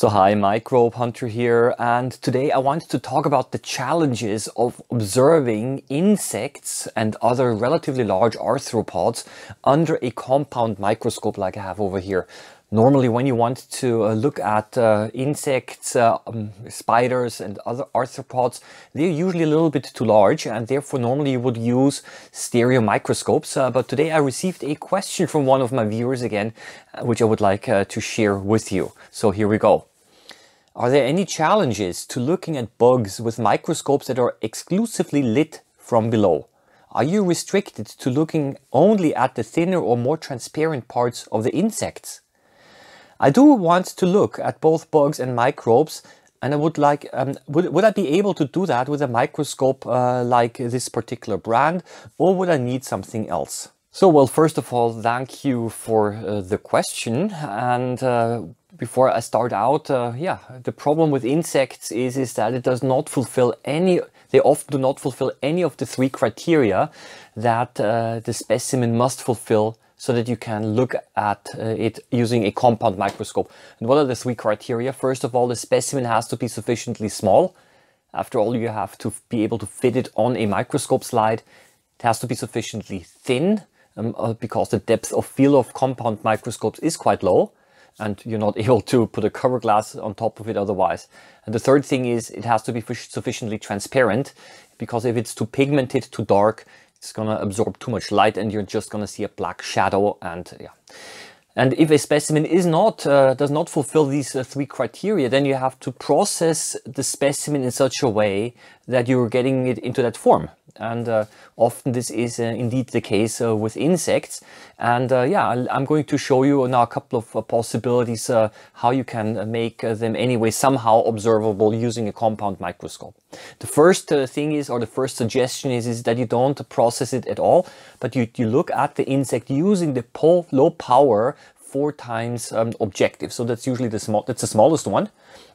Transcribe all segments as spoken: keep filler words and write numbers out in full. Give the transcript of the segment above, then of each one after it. So hi, Microbe Hunter here, and today I wanted to talk about the challenges of observing insects and other relatively large arthropods under a compound microscope like I have over here. Normally when you want to uh, look at uh, insects, uh, um, spiders and other arthropods, they're usually a little bit too large and therefore normally you would use stereo microscopes. Uh, but today I received a question from one of my viewers again, which I would like uh, to share with you. So here we go. Are there any challenges to looking at bugs with microscopes that are exclusively lit from below? Are you restricted to looking only at the thinner or more transparent parts of the insects? I do want to look at both bugs and microbes, and I would like, um, would, would I be able to do that with a microscope uh, like this particular brand, or would I need something else? So, well, first of all, thank you for uh, the question. And uh, before I start out, uh, yeah, the problem with insects is, is that it does not fulfill any, they often do not fulfill any of the three criteria that uh, the specimen must fulfill so that you can look at uh, it using a compound microscope. And what are the three criteria? First of all, the specimen has to be sufficiently small. After all, you have to be able to fit it on a microscope slide. It has to be sufficiently thin um, uh, because the depth of field of compound microscopes is quite low and you're not able to put a cover glass on top of it otherwise. And the third thing is it has to be sufficiently transparent, because if it's too pigmented, too dark, it's going to absorb too much light and you're just going to see a black shadow. And yeah, and if a specimen is not uh, does not fulfill these uh, three criteria, then you have to process the specimen in such a way that you're getting it into that form. And uh, often this is uh, indeed the case uh, with insects. And uh, yeah, I'm going to show you now a couple of uh, possibilities uh, how you can make them anyway somehow observable using a compound microscope. The first uh, thing is, or the first suggestion is, is that you don't process it at all, but you, you look at the insect using the po- low power four times um, objective. So that's usually the small, that's the smallest one.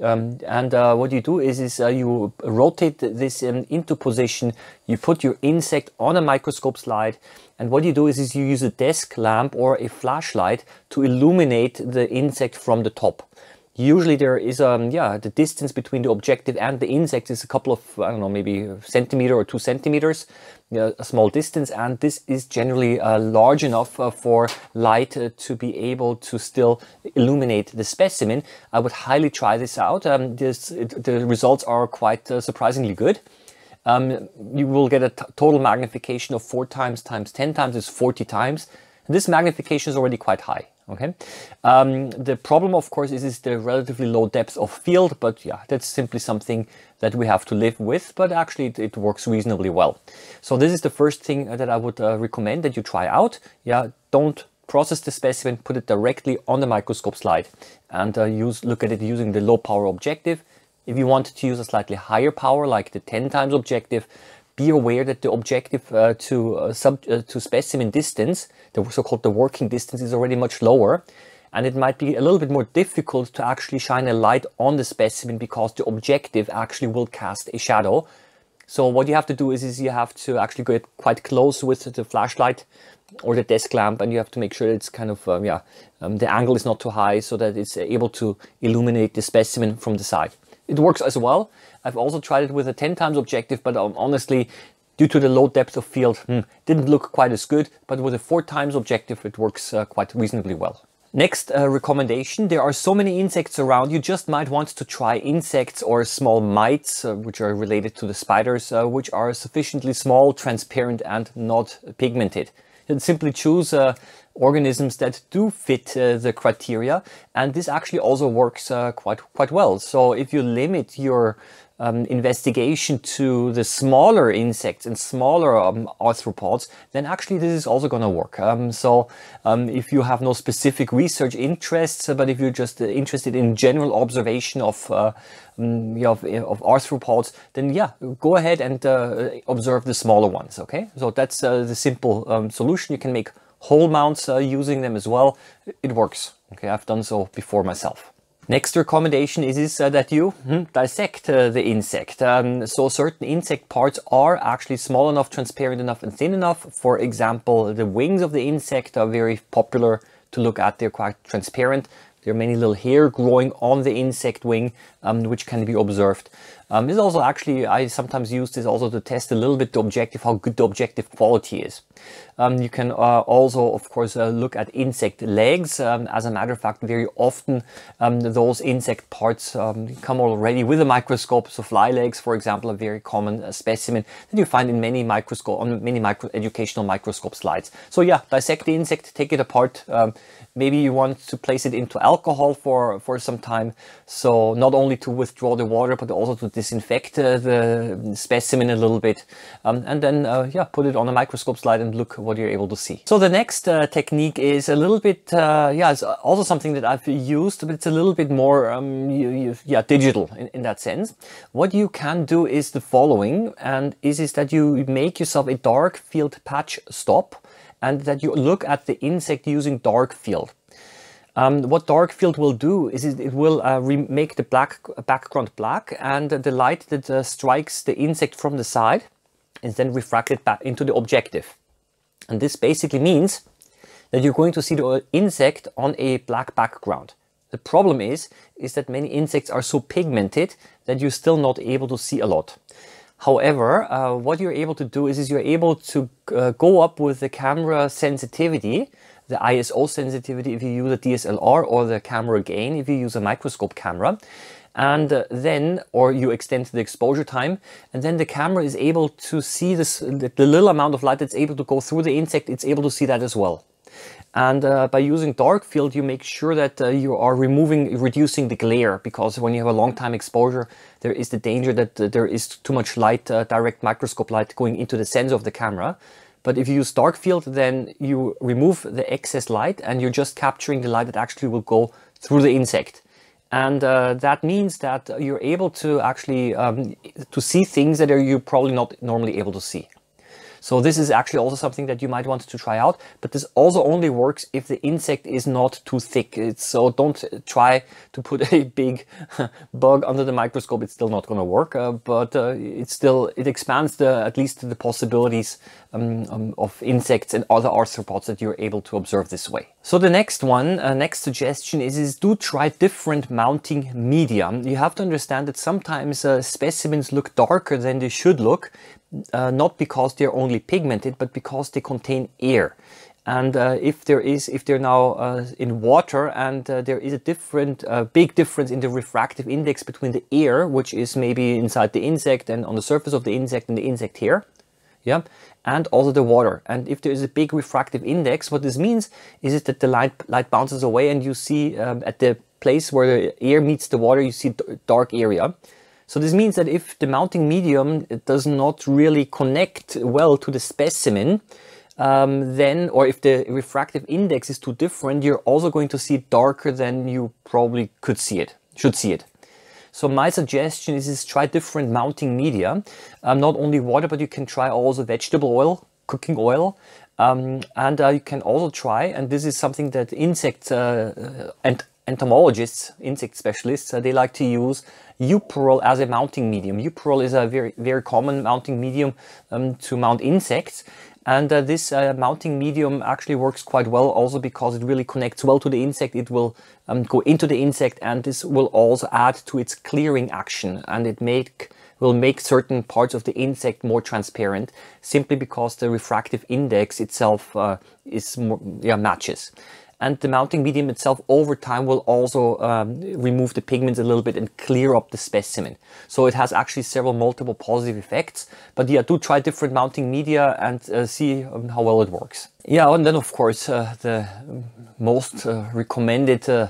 Um, and uh, what you do is, is uh, you rotate this um, into position, you put your insect on a microscope slide, and what you do is, is you use a desk lamp or a flashlight to illuminate the insect from the top. Usually there is, um, yeah, the distance between the objective and the insect is a couple of, I don't know, maybe a centimeter or two centimeters, uh, a small distance, and this is generally uh, large enough uh, for light uh, to be able to still illuminate the specimen. I would highly try this out. Um, this, it, the results are quite uh, surprisingly good. Um, you will get a t total magnification of four times times ten times is forty times. This magnification is already quite high. Okay. Um, the problem, of course, is, is the relatively low depth of field, but yeah, that's simply something that we have to live with, but actually it, it works reasonably well. So this is the first thing that I would uh, recommend that you try out. Yeah, don't process the specimen, put it directly on the microscope slide and uh, use, look at it using the low power objective. If you want to use a slightly higher power, like the ten times objective, be aware that the objective uh, to uh, sub uh, to specimen distance, the so-called the working distance, is already much lower, and it might be a little bit more difficult to actually shine a light on the specimen because the objective actually will cast a shadow. So what you have to do is, is you have to actually get quite close with the flashlight or the desk lamp, and you have to make sure that it's kind of um, yeah um, the angle is not too high so that it's able to illuminate the specimen from the side. It works as well. I've also tried it with a ten times objective, but um, honestly, due to the low depth of field, hmm, didn't look quite as good, but with a four times objective, it works uh, quite reasonably well. Next uh, recommendation, there are so many insects around, you just might want to try insects or small mites, uh, which are related to the spiders, uh, which are sufficiently small, transparent and not pigmented. And simply choose uh, organisms that do fit uh, the criteria, and this actually also works uh, quite quite well. So if you limit your um, investigation to the smaller insects and smaller um, arthropods, then actually this is also going to work. Um, so um, if you have no specific research interests, but if you're just interested in general observation of uh, um, you know, of, of arthropods, then yeah, go ahead and uh, observe the smaller ones. Okay, so that's uh, the simple um, solution. You can make whole mounts uh, using them as well. It works. Okay, I've done so before myself. Next recommendation is, is uh, that you hmm, dissect uh, the insect. Um, so certain insect parts are actually small enough, transparent enough and thin enough. For example, the wings of the insect are very popular to look at. They're quite transparent. There are many little hair growing on the insect wing, um, which can be observed. Um, this is also actually, I sometimes use this also to test a little bit the objective, how good the objective quality is. Um, you can uh, also, of course, uh, look at insect legs. Um, as a matter of fact, very often um, those insect parts um, come already with a microscope. So fly legs, for example, a very common uh, specimen that you find in many microscope, on many micro educational microscope slides. So yeah, dissect the insect, take it apart. Um, maybe you want to place it into alcohol for, for some time. So not only to withdraw the water, but also to disinfect uh, the specimen a little bit, um, and then uh, yeah, put it on a microscope slide and look what you're able to see. So the next uh, technique is a little bit uh, yeah, it's also something that I've used, but it's a little bit more um, you, you, yeah, digital in, in that sense. What you can do is the following, and is is that you make yourself a dark field patch stop, and that you look at the insect using dark field. Um, what dark field will do is it will uh, make the black background black, and the light that uh, strikes the insect from the side is then refracted back into the objective. And this basically means that you're going to see the insect on a black background. The problem is, is that many insects are so pigmented that you're still not able to see a lot. However, uh, what you're able to do is, is you're able to uh, go up with the camera sensitivity, the I S O sensitivity if you use a D S L R, or the camera gain if you use a microscope camera, and uh, then, or you extend the exposure time, and then the camera is able to see this, the little amount of light that's able to go through the insect, it's able to see that as well. And uh, by using dark field, you make sure that uh, you are removing, reducing the glare, because when you have a long time exposure, there is the danger that uh, there is too much light, uh, direct microscope light going into the sensor of the camera. But if you use dark field, then you remove the excess light, and you're just capturing the light that actually will go through the insect. And uh, that means that you're able to actually um, to see things that are you probably not normally able to see. So this is actually also something that you might want to try out, but this also only works if the insect is not too thick. It's, so don't try to put a big bug under the microscope. It's still not going to work, uh, but uh, it still, it expands the, at least the possibilities um, um, of insects and other arthropods that you're able to observe this way. So the next one, uh, next suggestion is, is do try different mounting media. You have to understand that sometimes uh, specimens look darker than they should look, Uh, not because they're only pigmented, but because they contain air. And uh, if there is, if they're now uh, in water, and uh, there is a different, uh, big difference in the refractive index between the air, which is maybe inside the insect and on the surface of the insect and the insect here, yeah, and also the water. And if there is a big refractive index, what this means is that the light light bounces away, and you see um, at the place where the air meets the water, you see dark area. So this means that if the mounting medium does not really connect well to the specimen, um, then, or if the refractive index is too different, you're also going to see it darker than you probably could see it, should see it. So my suggestion is, is try different mounting media, um, not only water, but you can try also vegetable oil, cooking oil, um, and uh, you can also try, and this is something that insects uh, and entomologists, insect specialists, uh, they like to use euparal as a mounting medium. Euparal is a very, very common mounting medium um, to mount insects, and uh, this uh, mounting medium actually works quite well also because it really connects well to the insect. It will um, go into the insect, and this will also add to its clearing action, and it make will make certain parts of the insect more transparent, simply because the refractive index itself uh, is more, yeah, matches. And the mounting medium itself over time will also um, remove the pigments a little bit and clear up the specimen. So it has actually several multiple positive effects. But yeah, do try different mounting media and uh, see um, how well it works. Yeah, and then of course uh, the most uh, recommended uh,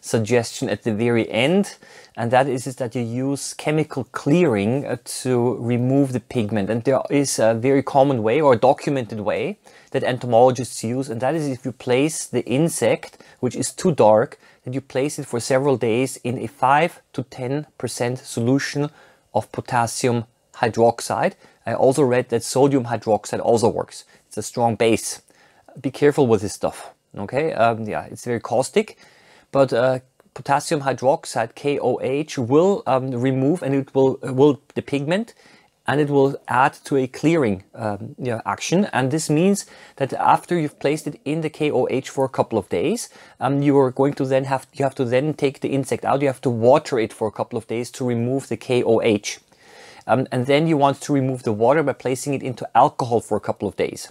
suggestion at the very end, and that is, is that you use chemical clearing uh, to remove the pigment. And there is a very common way, or a documented way, that entomologists use, and that is if you place the insect, which is too dark, that you place it for several days in a five to ten percent solution of potassium hydroxide. I also read that sodium hydroxide also works. It's a strong base. Be careful with this stuff, okay? Um, yeah, it's very caustic. But uh, potassium hydroxide, K O H, will um, remove, and it will will the pigment, and it will add to a clearing um, you know, action. And this means that after you've placed it in the K O H for a couple of days, um, you are going to then have, you have to then take the insect out. You have to water it for a couple of days to remove the K O H. Um, and then you want to remove the water by placing it into alcohol for a couple of days.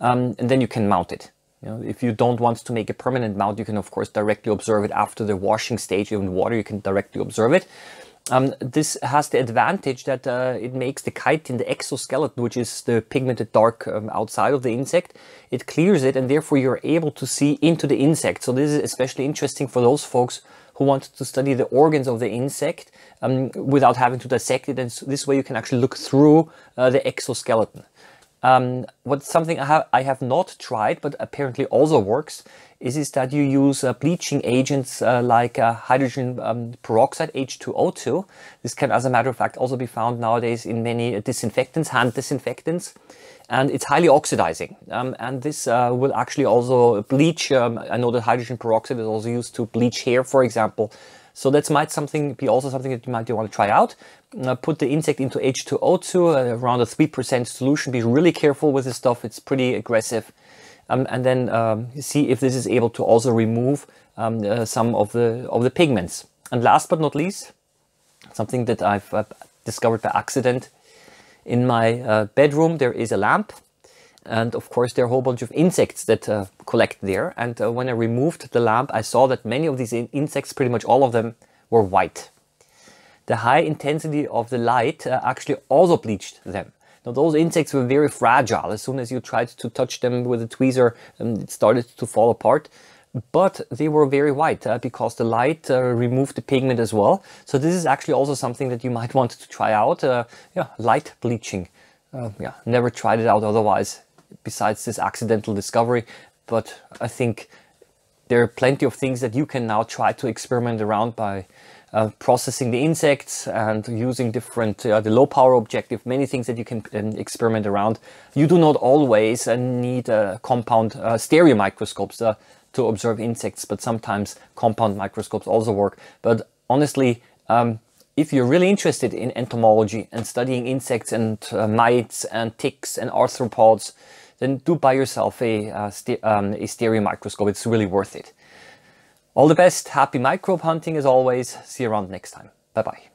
Um, and then you can mount it. You know, if you don't want to make a permanent mount, you can of course directly observe it after the washing stage in water. You can directly observe it. Um, this has the advantage that uh, it makes the chitin, the exoskeleton, which is the pigmented dark um, outside of the insect, it clears it, and therefore you're able to see into the insect. So this is especially interesting for those folks who want to study the organs of the insect um, without having to dissect it, and so this way you can actually look through uh, the exoskeleton. Um, what's something I have, I have not tried, but apparently also works, is, is that you use uh, bleaching agents uh, like uh, hydrogen um, peroxide, H two O two. This can, as a matter of fact, also be found nowadays in many disinfectants, hand disinfectants, and it's highly oxidizing. Um, and this uh, will actually also bleach. Um, I know that hydrogen peroxide is also used to bleach hair, for example. So that might something be also something that you might want to try out. Uh, put the insect into H two O two, uh, around a three percent solution. Be really careful with this stuff. It's pretty aggressive. Um, and then um, see if this is able to also remove um, uh, some of the, of the pigments. And last but not least, something that I've uh, discovered by accident. In my uh, bedroom, there is a lamp. And of course, there are a whole bunch of insects that uh, collect there. And uh, when I removed the lamp, I saw that many of these in insects, pretty much all of them, were white. The high intensity of the light uh, actually also bleached them. Now, those insects were very fragile. As soon as you tried to touch them with a tweezer, um, it started to fall apart. But they were very white uh, because the light uh, removed the pigment as well. So this is actually also something that you might want to try out. Uh, yeah, light bleaching. Uh, yeah, never tried it out otherwise, besides this accidental discovery, but I think there are plenty of things that you can now try to experiment around by uh, processing the insects and using different, uh, the low power objective, many things that you can um, experiment around. You do not always uh, need uh, compound uh, stereo microscopes uh, to observe insects, but sometimes compound microscopes also work. But honestly, um, if you're really interested in entomology and studying insects and uh, mites and ticks and arthropods, then do buy yourself a, uh, st um, a stereo microscope. It's really worth it. All the best. Happy microbe hunting as always. See you around next time. Bye-bye.